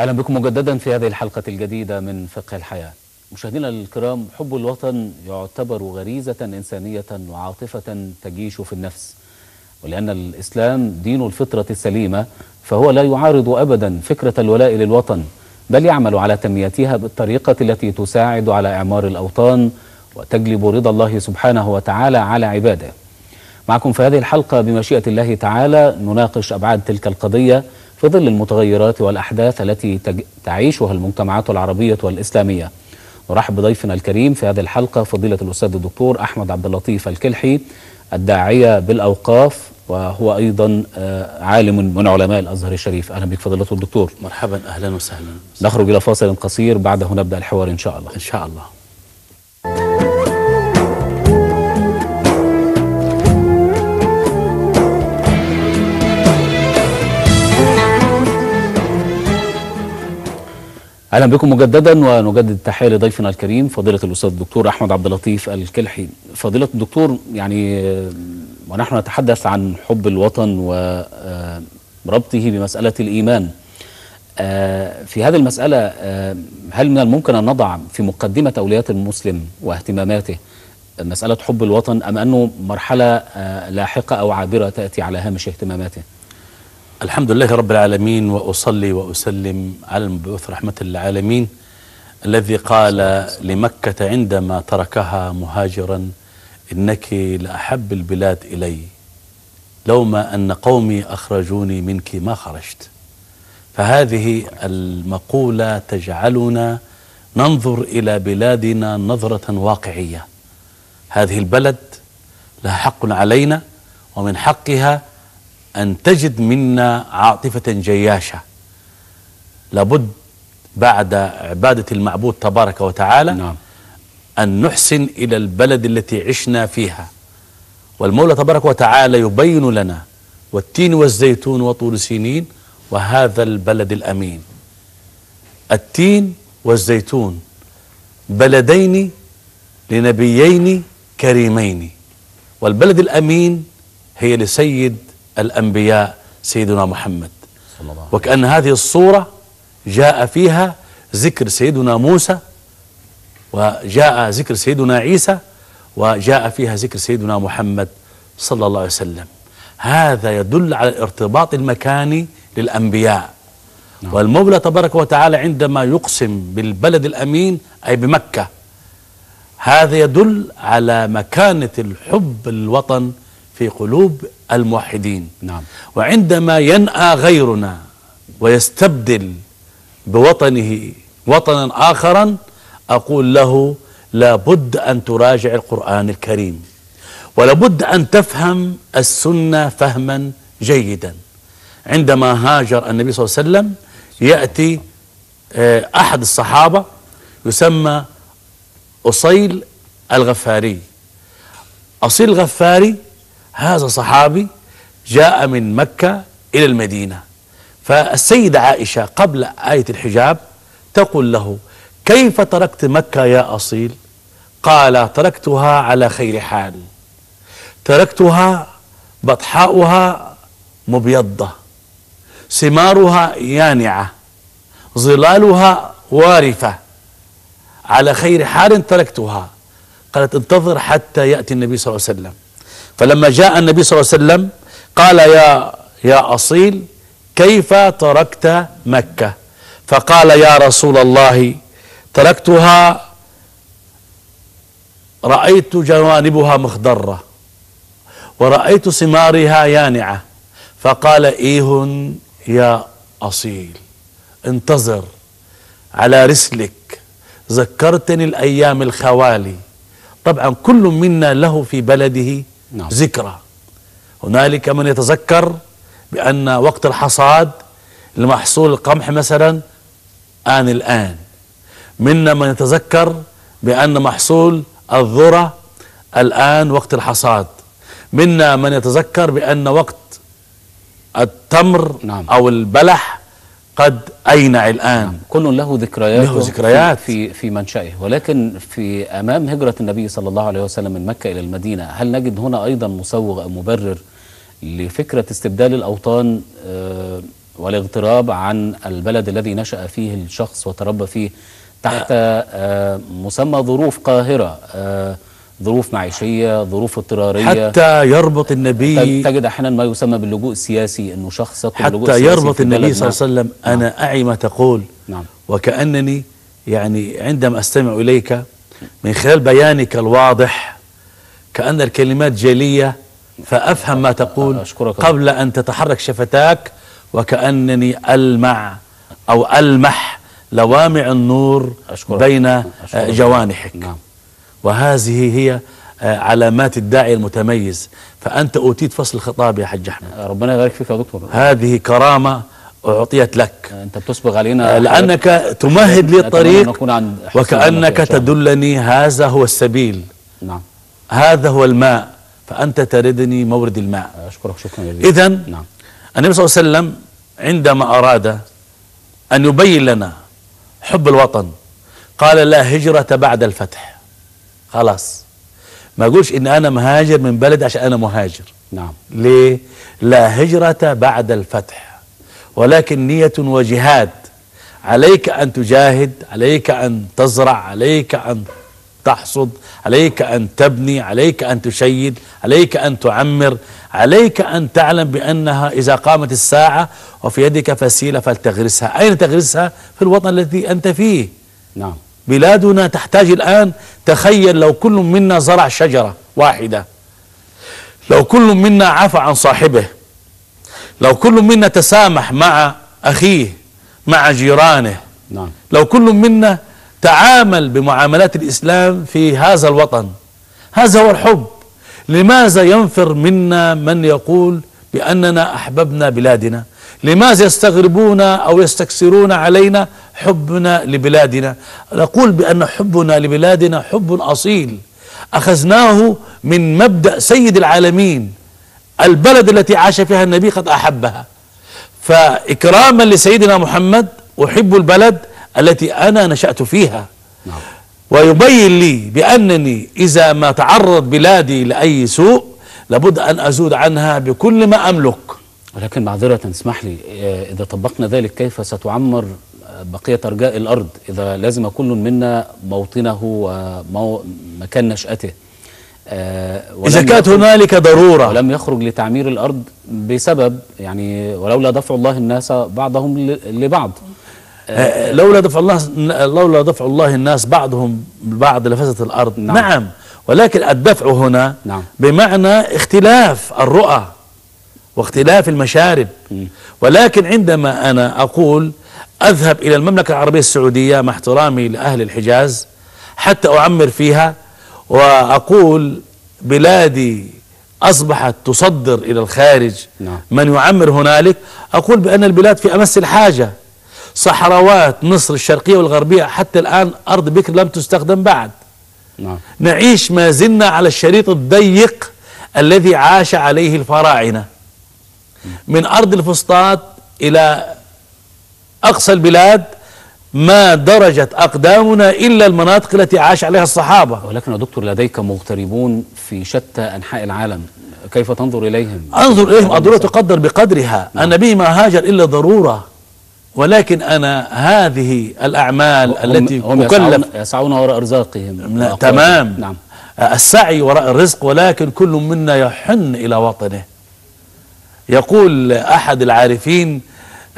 أهلا بكم مجددا في هذه الحلقة الجديدة من فقه الحياة. مشاهدينا الكرام، حب الوطن يعتبر غريزة إنسانية وعاطفة تجيش في النفس، ولأن الإسلام دين الفطرة السليمة فهو لا يعارض أبدا فكرة الولاء للوطن، بل يعمل على تنميتها بالطريقة التي تساعد على إعمار الأوطان وتجلب رضا الله سبحانه وتعالى على عباده. معكم في هذه الحلقة بمشيئة الله تعالى نناقش أبعاد تلك القضية في ظل المتغيرات والأحداث التي تعيشها المجتمعات العربية والإسلامية. نرحب بضيفنا الكريم في هذه الحلقة فضيلة الأستاذ الدكتور أحمد عبد اللطيف الكلحي، الداعية بالأوقاف، وهو أيضا عالم من علماء الأزهر الشريف. أهلا بك فضيلة الدكتور. مرحبا. أهلا وسهلا. نخرج إلى فاصل قصير، بعده نبدأ الحوار إن شاء الله. إن شاء الله. اهلا بكم مجددا، ونجدد التحيه لضيفنا الكريم فضيله الاستاذ الدكتور احمد عبد اللطيف الكلحي. فضيله الدكتور، يعني ونحن نتحدث عن حب الوطن وربطه بمساله الايمان، في هذه المساله هل من الممكن ان نضع في مقدمه اولويات المسلم واهتماماته مساله حب الوطن، ام انه مرحله لاحقه او عابره تاتي على هامش اهتماماته؟ الحمد لله رب العالمين، وأصلي وأسلم على المبعوث رحمة للعالمين الذي قال لمكة عندما تركها مهاجرا: إنك لأحب البلاد إلي لوما أن قومي أخرجوني منك ما خرجت. فهذه المقولة تجعلنا ننظر إلى بلادنا نظرة واقعية. هذه البلد لها حق علينا، ومن حقها أن تجد منا عاطفة جياشة. لابد بعد عبادة المعبود تبارك وتعالى، نعم، أن نحسن إلى البلد التي عشنا فيها. والمولى تبارك وتعالى يبين لنا: والتين والزيتون وطور سينين وهذا البلد الأمين. التين والزيتون، بلدين لنبيين كريمين، والبلد الأمين هي لسيد الأنبياء سيدنا محمد صلى الله عليه وسلم. وكأن هذه الصورة جاء فيها ذكر سيدنا موسى، وجاء ذكر سيدنا عيسى، وجاء فيها ذكر سيدنا محمد صلى الله عليه وسلم. هذا يدل على الارتباط المكاني للأنبياء. نعم. والمولى تبارك وتعالى عندما يقسم بالبلد الأمين أي بمكة، هذا يدل على مكانة الحب الوطن في قلوب الموحدين. نعم. وعندما ينأى غيرنا ويستبدل بوطنه وطنا آخرا، أقول له: لابد أن تراجع القرآن الكريم، ولابد أن تفهم السنة فهما جيدا. عندما هاجر النبي صلى الله عليه وسلم يأتي أحد الصحابة يسمى أصيل الغفاري. أصيل الغفاري هذا صحابي جاء من مكة إلى المدينة، فالسيدة عائشة قبل آية الحجاب تقول له: كيف تركت مكة يا أصيل؟ قال: تركتها على خير حال، تركتها بطحاؤها مبيضة، ثمارها يانعة، ظلالها وارفة، على خير حال تركتها. قالت: انتظر حتى يأتي النبي صلى الله عليه وسلم. فلما جاء النبي صلى الله عليه وسلم قال: يا أصيل، كيف تركت مكة؟ فقال: يا رسول الله، تركتها رأيت جوانبها مخضرة، ورأيت ثمارها يانعة. فقال: إيه يا أصيل، انتظر على رسلك، ذكرتني الأيام الخوالي. طبعا كل منا له في بلده ذكرى. هنالك من يتذكر بأن وقت الحصاد لمحصول القمح مثلا الآن، منا من يتذكر بأن محصول الذرة الآن وقت الحصاد، منا من يتذكر بأن وقت التمر، نعم، أو البلح قد أينع الآن. نعم. كل له ذكريات، له ذكريات في منشأه. ولكن في أمام هجرة النبي صلى الله عليه وسلم من مكة إلى المدينة، هل نجد هنا أيضا مسوغ أو مبرر لفكرة استبدال الأوطان والاغتراب عن البلد الذي نشأ فيه الشخص وتربى فيه تحت مسمى ظروف قاهرة، ظروف معيشية، ظروف اضطرارية، حتى يربط النبي، تجد أحيانا ما يسمى باللجوء السياسي، أنه شخص يطلب لجوء سياسي، حتى يربط النبي صلى الله عليه وسلم أنا أعي ما تقول، نعم، وكأنني يعني عندما أستمع إليك من خلال بيانك الواضح كأن الكلمات جلية فأفهم ما تقول قبل أن تتحرك شفتاك، وكأنني ألمع أو ألمح لوامع النور بين جوانحك. نعم. وهذه هي علامات الداعي المتميز، فأنت أوتيت فصل الخطاب يا حج أحمد. ربنا يبارك فيك يا دكتور، هذه كرامة أعطيت لك، أنت بتسبق علينا لأنك تمهد لي الطريق وكأنك تدلني هذا هو السبيل. نعم. هذا هو الماء، فأنت تردني مورد الماء. أشكرك، شكرا جزيلا. إذا نعم، النبي صلى الله عليه وسلم عندما أراد أن يبين لنا حب الوطن قال لا هجرة بعد الفتح، خلاص ما أقولش إن أنا مهاجر من بلد عشان أنا مهاجر. نعم. ليه؟ لا هجرة بعد الفتح، ولكن نية وجهاد، عليك أن تجاهد، عليك أن تزرع، عليك أن تحصد، عليك أن تبني، عليك أن تشيد، عليك أن تعمر، عليك أن تعلم بأنها إذا قامت الساعة وفي يدك فسيلة فلتغرسها. أين تغرسها؟ في الوطن الذي أنت فيه. نعم. بلادنا تحتاج الآن، تخيل لو كل منا زرع شجرة واحدة، لو كل منا عفى عن صاحبه، لو كل منا تسامح مع أخيه، مع جيرانه. نعم. لو كل منا تعامل بمعاملات الإسلام في هذا الوطن، هذا هو الحب. لماذا ينفر منا من يقول بأننا أحببنا بلادنا؟ لماذا يستغربون أو يستكسرون علينا حبنا لبلادنا؟ نقول بأن حبنا لبلادنا حب أصيل أخذناه من مبدأ سيد العالمين، البلد التي عاش فيها النبي قد أحبها، فإكراما لسيدنا محمد أحب البلد التي أنا نشأت فيها. نعم. ويبين لي بأنني إذا ما تعرض بلادي لأي سوء لابد أن أزود عنها بكل ما أملك. ولكن معذرة، اسمح لي، إذا طبقنا ذلك كيف ستعمر بقية أرجاء الأرض إذا لازم كل منا موطنه ومكان نشأته؟ إذا كانت هنالك ضرورة ولم يخرج لتعمير الأرض بسبب، يعني ولولا دفع الله الناس بعضهم لبعض، لولا دفع الله الناس بعضهم ببعض لفسدت الأرض. نعم. نعم، ولكن الدفع هنا نعم بمعنى اختلاف الرؤى واختلاف المشارب. ولكن عندما أنا أقول أذهب إلى المملكة العربية السعودية مع احترامي لأهل الحجاز حتى أعمر فيها وأقول بلادي أصبحت تصدر إلى الخارج. نعم. من يعمر هنالك، أقول بأن البلاد في أمس الحاجة. صحراوات مصر الشرقية والغربية حتى الآن أرض بكر لم تستخدم بعد. نعم. نعيش ما زلنا على الشريط الضيق الذي عاش عليه الفراعنة، من أرض الفسطاط إلى أقصى البلاد ما درجت أقدامنا إلا المناطق التي عاش عليها الصحابة. ولكن يا دكتور لديك مغتربون في شتى أنحاء العالم، كيف تنظر إليهم؟ أنظر إليهم الضرورة تقدر بقدرها. نعم. النبي ما هاجر إلا ضرورة، ولكن أنا هذه الأعمال التي مكلف يسعون وراء أرزاقهم. تمام. نعم. السعي وراء الرزق، ولكن كل منا يحن إلى وطنه. يقول أحد العارفين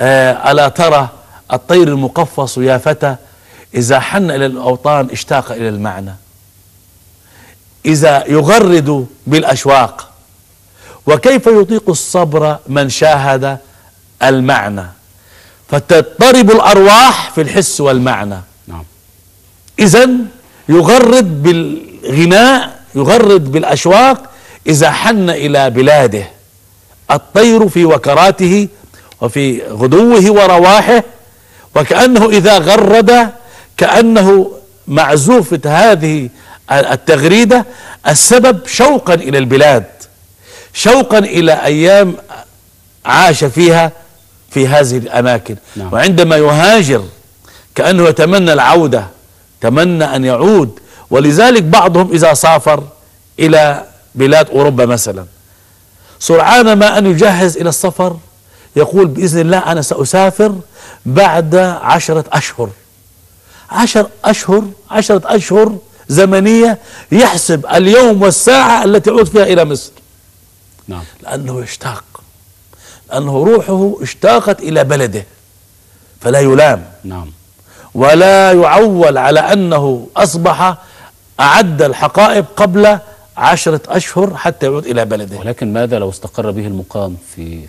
ألا ترى الطير المقفص يا فتى إذا حن إلى الأوطان اشتاق إلى المعنى، إذا يغرد بالأشواق، وكيف يطيق الصبر من شاهد المعنى، فتضطرب الأرواح في الحس والمعنى. نعم. إذن يغرد بالغناء، يغرد بالأشواق إذا حن إلى بلاده. الطير في وكراته وفي غدوه ورواحه، وكأنه إذا غرد كأنه معزوفة هذه التغريدة السبب شوقا إلى البلاد، شوقا إلى أيام عاش فيها في هذه الأماكن. نعم. وعندما يهاجر كأنه يتمنى العودة، تمنى أن يعود، ولذلك بعضهم إذا سافر إلى بلاد أوروبا مثلا سرعان ما أن يجهز إلى السفر يقول بإذن الله أنا سأسافر بعد 10 أشهر. 10 أشهر زمنية يحسب اليوم والساعة التي يعود فيها إلى مصر. نعم. لأنه يشتاق، لأنه روحه اشتاقت إلى بلده، فلا يلام. نعم. ولا يعول على أنه أصبح أعد الحقائب قبل 10 أشهر حتى يعود إلى بلده. ولكن ماذا لو استقر به المقام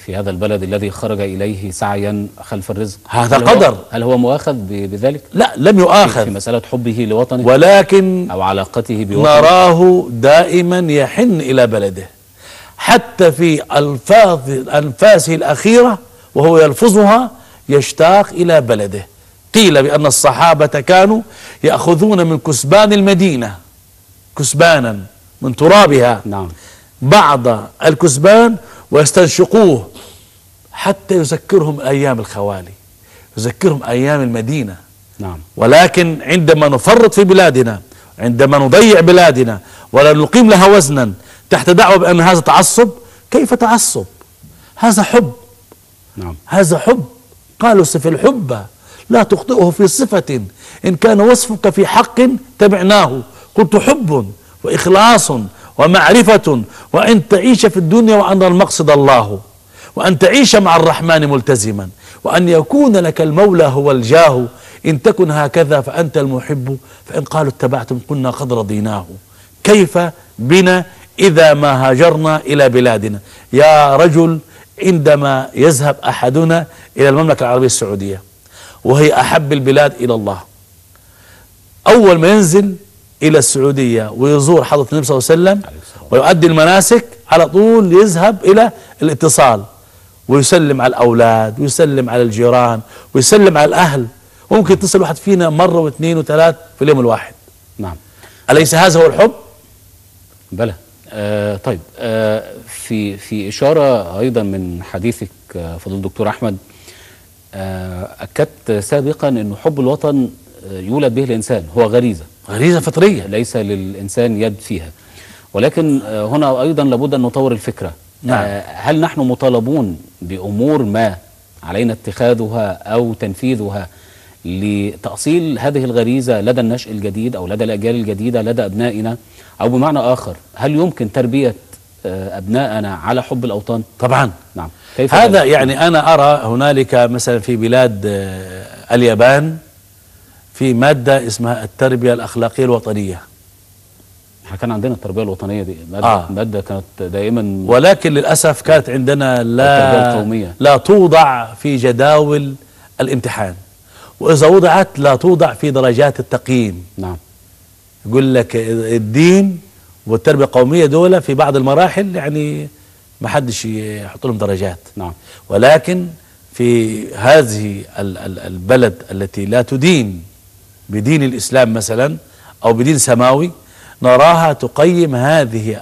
في هذا البلد الذي خرج إليه سعيا خلف الرزق؟ هذا قدر. هل هو مؤاخذ بذلك؟ لا، لم يؤاخذ في مسألة حبه لوطنه، ولكن أو علاقته بوطنه نراه دائما يحن إلى بلده، حتى في أنفاسه الأخيرة وهو يلفظها يشتاق إلى بلده. قيل بأن الصحابة كانوا يأخذون من كسبان المدينة كسبانا من ترابها. نعم. بعض الكسبان ويستنشقوه حتى يذكرهم أيام الخوالي، يذكرهم أيام المدينة. نعم. ولكن عندما نفرط في بلادنا، عندما نضيع بلادنا ولا نقيم لها وزنا تحت دعوة بأن هذا تعصب، كيف تعصب؟ هذا حب. نعم. هذا حب. قالوا صف الحب لا تخطئه في صفة، إن كان وصفك في حق تبعناه. قلت حب وإخلاص ومعرفة، وأن تعيش في الدنيا وأن المقصد الله، وأن تعيش مع الرحمن ملتزما، وأن يكون لك المولى هو الجاه. إن تكن هكذا فأنت المحب، فإن قالوا اتبعتم كنا قد رضيناه. كيف بنا إذا ما هاجرنا إلى بلادنا؟ يا رجل، عندما يذهب أحدنا إلى المملكة العربية السعودية وهي أحب البلاد إلى الله، أول ما ينزل إلى السعودية ويزور حضرة النبي صلى الله عليه وسلم ويؤدي المناسك، على طول يذهب إلى الاتصال ويسلم على الأولاد ويسلم على الجيران ويسلم على الأهل، وممكن يتصل واحد فينا مرة واثنين وثلاث في اليوم الواحد. نعم. أليس هذا هو الحب؟ بلى. طيب، في إشارة أيضا من حديثك فضيلة الدكتور أحمد، أكدت سابقا أن حب الوطن يولد به الإنسان، هو غريزة فطرية ليس للإنسان يد فيها، ولكن هنا أيضا لابد أن نطور الفكرة. نعم. هل نحن مطالبون بأمور ما علينا اتخاذها أو تنفيذها لتأصيل هذه الغريزة لدى النشء الجديد أو لدى الأجيال الجديدة لدى أبنائنا؟ أو بمعنى آخر، هل يمكن تربية أبنائنا على حب الأوطان؟ طبعا. نعم. كيف هذا؟ يعني أنا أرى هنالك مثلا في بلاد اليابان في مادة اسمها التربية الأخلاقية الوطنية. احنا كان عندنا التربية الوطنية دي مادة كانت دائما، ولكن للأسف كانت عندنا لا توضع في جداول الامتحان، وإذا وضعت لا توضع في درجات التقييم. نعم. يقول لك الدين والتربية القومية دول في بعض المراحل يعني ما حدش يحط لهم درجات. نعم. ولكن في هذه البلد التي لا تدين بدين الإسلام مثلا أو بدين سماوي، نراها تقيم هذه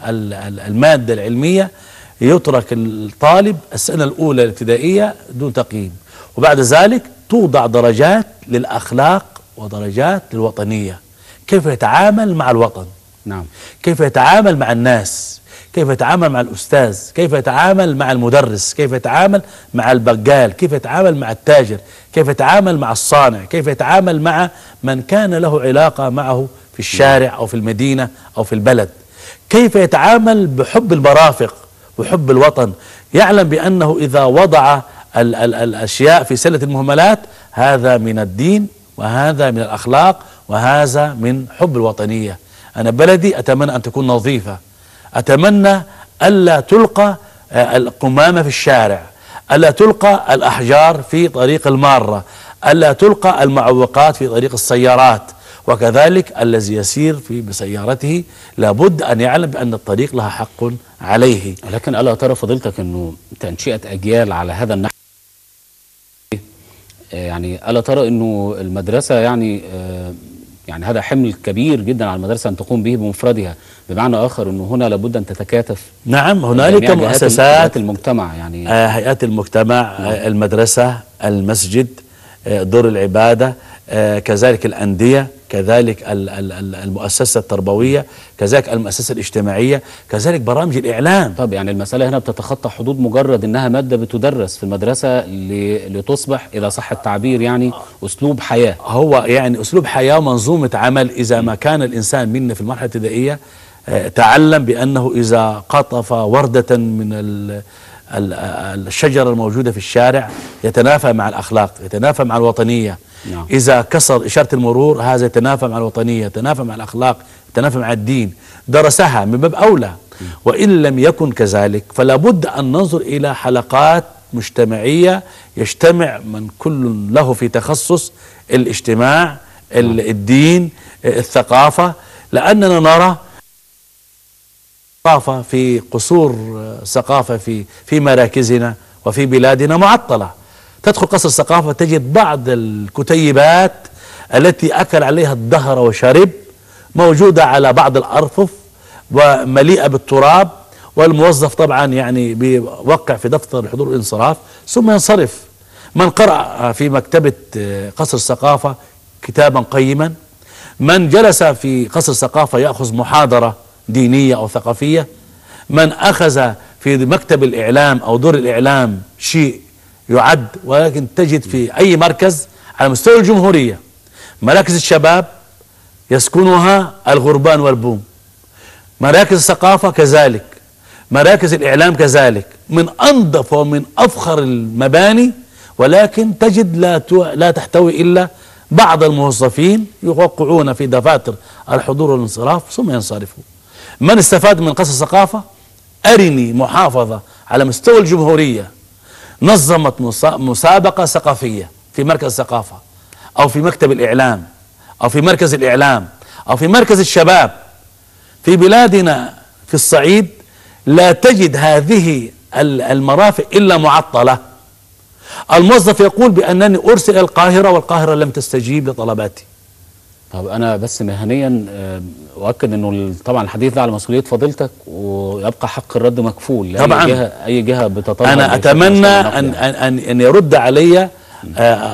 المادة العلمية، يترك الطالب السنة الأولى الابتدائية دون تقييم، وبعد ذلك توضع درجات للأخلاق ودرجات للوطنية، كيف يتعامل مع الوطن. نعم. كيف يتعامل مع الناس، كيف يتعامل مع الأستاذ، كيف يتعامل مع المدرس، كيف يتعامل مع البقال، كيف يتعامل مع التاجر، كيف يتعامل مع الصانع، كيف يتعامل مع من كان له علاقة معه في الشارع أو في المدينة أو في البلد، كيف يتعامل بحب المرافق وحب الوطن. يعلم بأنه إذا وضع الأشياء في سلة المهملات، هذا من الدين وهذا من الأخلاق وهذا من حب الوطنية. أنا بلدي أتمنى أن تكون نظيفة، أتمنى ألا تلقى القمامة في الشارع، ألا تلقى الأحجار في طريق المارة، ألا تلقى المعوقات في طريق السيارات. وكذلك الذي يسير بسيارته لابد أن يعلم بأن الطريق لها حق عليه. ولكن ألا ترى فضيلتك أنه تنشئة أجيال على هذا النحو، يعني ألا ترى أنه المدرسة يعني هذا حمل كبير جدا على المدرسة أن تقوم به بمفردها، بمعنى آخر أنه هنا لابد أن تتكاتف. نعم. هنالك مؤسسات المجتمع، يعني هيئات المجتمع، المدرسة، المسجد، دور العبادة، كذلك الأندية، كذلك المؤسسة التربوية، كذلك المؤسسة الاجتماعية، كذلك برامج الإعلام. طب يعني المسألة هنا بتتخطى حدود مجرد إنها مادة بتدرس في المدرسة لتصبح إذا صح التعبير يعني أسلوب حياة. هو يعني أسلوب حياة ومنظومة عمل. إذا ما كان الإنسان منا في المرحلة الابتدائية تعلم بأنه إذا قطف وردة من الشجرة الموجودة في الشارع يتنافى مع الأخلاق، يتنافى مع الوطنية. نعم. إذا كسر إشارة المرور هذا يتنافى مع الوطنية، يتنافى مع الأخلاق، يتنافى مع الدين. درسها من باب أولى. وإن لم يكن كذلك فلا بد أن ننظر إلى حلقات مجتمعية يجتمع من كل له في تخصص، الاجتماع، الدين، الثقافة، لأننا نرى ثقافة في قصور، ثقافة في مراكزنا وفي بلادنا معطلة. تدخل قصر الثقافة تجد بعض الكتيبات التي أكل عليها الدهر وشرب موجودة على بعض الأرفف ومليئة بالتراب، والموظف طبعا يعني بيوقع في دفتر الحضور والانصراف ثم ينصرف. من قرأ في مكتبة قصر الثقافة كتابا قيما، من جلس في قصر الثقافة يأخذ محاضرة دينية أو ثقافية، من أخذ في مكتب الإعلام أو دور الإعلام شيء يعد، ولكن تجد في أي مركز على مستوى الجمهورية مراكز الشباب يسكنها الغربان والبوم، مراكز الثقافة كذلك، مراكز الإعلام كذلك، من أنظف ومن أفخر المباني، ولكن تجد لا تحتوي إلا بعض الموظفين يوقعون في دفاتر الحضور والانصراف ثم ينصرفون. من استفاد من قصر الثقافة؟ أرني محافظة على مستوى الجمهورية نظمت مسابقة ثقافية في مركز الثقافة أو في مكتب الإعلام أو في مركز الإعلام أو في مركز الشباب. في بلادنا في الصعيد لا تجد هذه المرافق إلا معطلة. الموظف يقول بأنني أرسل القاهرة والقاهرة لم تستجيب لطلباتي. طب أنا بس مهنيا أؤكد أنه طبعا الحديث ده على مسؤولية فضيلتك، ويبقى حق الرد مكفول طبعا أي جهة بتطلب. أنا أتمنى أن يرد علي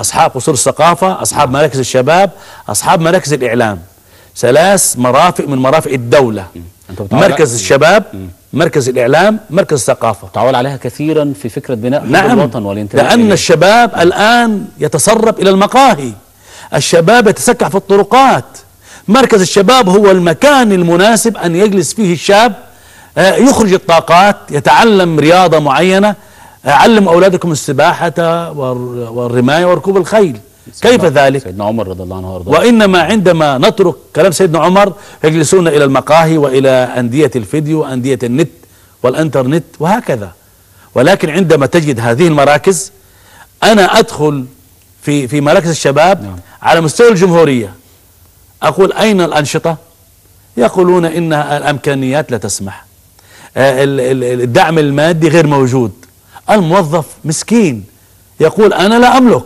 أصحاب قصور الثقافة، أصحاب مراكز الشباب، أصحاب مراكز الإعلام، ثلاث مرافق من مرافق الدولة، مركز الشباب، مركز الإعلام، مركز الثقافة. تعول عليها كثيرا في فكرة بناء الوطن والانتماء، لأن الشباب الآن يتسرب إلى المقاهي، الشباب يتسكع في الطرقات. مركز الشباب هو المكان المناسب أن يجلس فيه الشاب، يخرج الطاقات، يتعلم رياضة معينة. علم أولادكم السباحة والرماية وركوب الخيل. كيف ذلك؟ سيدنا عمر رضي الله عنه. وإنما عندما نترك كلام سيدنا عمر يجلسون إلى المقاهي وإلى أندية الفيديو وأندية النت والإنترنت وهكذا. ولكن عندما تجد هذه المراكز، أنا أدخل في مراكز الشباب. نعم. على مستوى الجمهورية أقول أين الأنشطة؟ يقولون إن الأمكانيات لا تسمح، الدعم المادي غير موجود. الموظف مسكين يقول أنا لا أملك.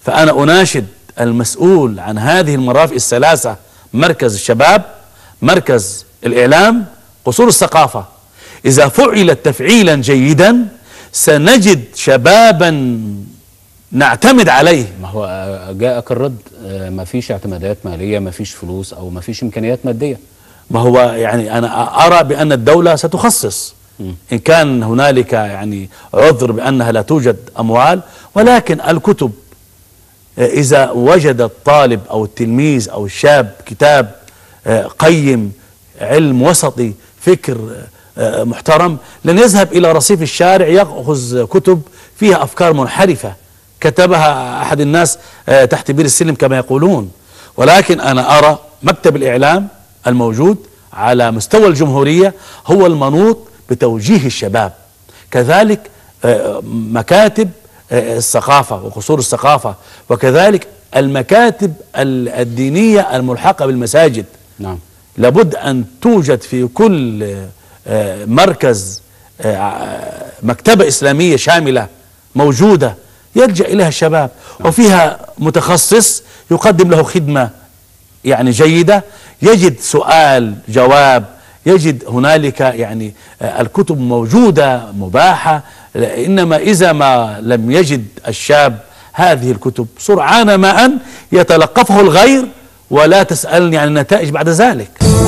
فأنا أناشد المسؤول عن هذه المرافق الثلاثة، مركز الشباب، مركز الإعلام، قصور الثقافة، إذا فعلت تفعيلا جيدا سنجد شبابا نعتمد عليه. ما هو جاءك الرد، ما فيش اعتمادات مالية، ما فيش فلوس أو ما فيش إمكانيات مادية. ما هو يعني أنا أرى بأن الدولة ستخصص إن كان هنالك يعني عذر بأنها لا توجد أموال، ولكن الكتب إذا وجد الطالب أو التلميذ أو الشاب كتاب قيم، علم وسطي، فكر محترم، لن يذهب إلى رصيف الشارع يأخذ كتب فيها أفكار منحرفة كتبها أحد الناس تحت بير السلم كما يقولون. ولكن أنا أرى مكتب الإعلام الموجود على مستوى الجمهورية هو المنوط بتوجيه الشباب، كذلك مكاتب الثقافة وقصور الثقافة، وكذلك المكاتب الدينية الملحقة بالمساجد. نعم. لابد أن توجد في كل مركز مكتبة إسلامية شاملة موجودة يلجأ إليها الشباب. نعم. وفيها متخصص يقدم له خدمة يعني جيدة، يجد سؤال جواب، يجد هنالك يعني الكتب موجودة مباحة. إنما إذا ما لم يجد الشاب هذه الكتب سرعان ما أن يتلقفه الغير، ولا تسألني عن النتائج بعد ذلك.